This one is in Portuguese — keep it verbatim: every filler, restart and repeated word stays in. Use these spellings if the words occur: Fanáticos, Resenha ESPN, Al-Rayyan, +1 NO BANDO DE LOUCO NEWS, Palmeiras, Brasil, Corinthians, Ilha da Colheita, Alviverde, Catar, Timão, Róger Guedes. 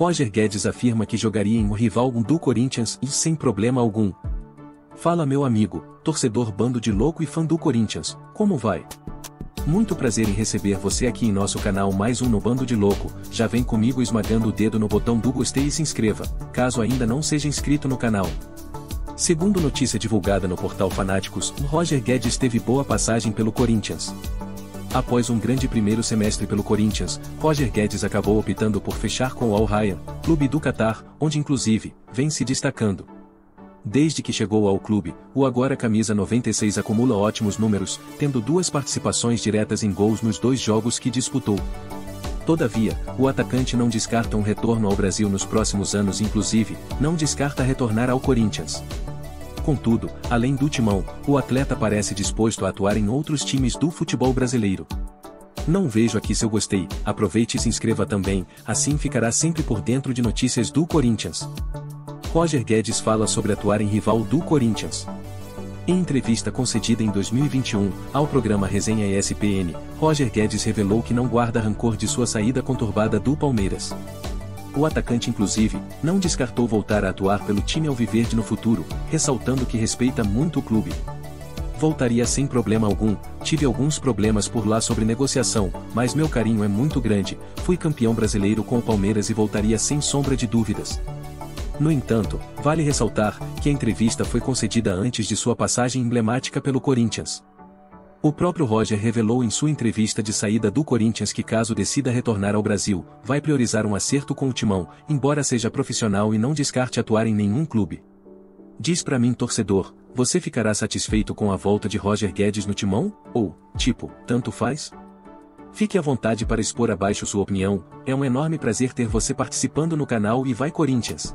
Róger Guedes afirma que jogaria em um rival do Corinthians e sem problema algum. Fala meu amigo, torcedor bando de louco e fã do Corinthians, como vai? Muito prazer em receber você aqui em nosso canal mais um no bando de louco, já vem comigo esmagando o dedo no botão do gostei e se inscreva, caso ainda não seja inscrito no canal. Segundo notícia divulgada no portal Fanáticos, Róger Guedes teve boa passagem pelo Corinthians. Após um grande primeiro semestre pelo Corinthians, Róger Guedes acabou optando por fechar com o Al-Rayyan, clube do Catar, onde inclusive, vem se destacando. Desde que chegou ao clube, o agora camisa noventa e seis acumula ótimos números, tendo duas participações diretas em gols nos dois jogos que disputou. Todavia, o atacante não descarta um retorno ao Brasil nos próximos anos e inclusive, não descarta retornar ao Corinthians. Contudo, além do Timão, o atleta parece disposto a atuar em outros times do futebol brasileiro. Não vejo aqui seu gostei, aproveite e se inscreva também, assim ficará sempre por dentro de notícias do Corinthians. Róger Guedes fala sobre atuar em rival do Corinthians. Em entrevista concedida em dois mil e vinte e um, ao programa Resenha E S P N, Róger Guedes revelou que não guarda rancor de sua saída conturbada do Palmeiras. O atacante inclusive, não descartou voltar a atuar pelo time Alviverde no futuro, ressaltando que respeita muito o clube. Voltaria sem problema algum, tive alguns problemas por lá sobre negociação, mas meu carinho é muito grande, fui campeão brasileiro com o Palmeiras e voltaria sem sombra de dúvidas. No entanto, vale ressaltar, que a entrevista foi concedida antes de sua passagem emblemática pelo Corinthians. O próprio Róger revelou em sua entrevista de saída do Corinthians que caso decida retornar ao Brasil, vai priorizar um acerto com o Timão, embora seja profissional e não descarte atuar em nenhum clube. Diz pra mim torcedor, você ficará satisfeito com a volta de Róger Guedes no Timão? Ou, tipo, tanto faz? Fique à vontade para expor abaixo sua opinião, é um enorme prazer ter você participando no canal e vai Corinthians!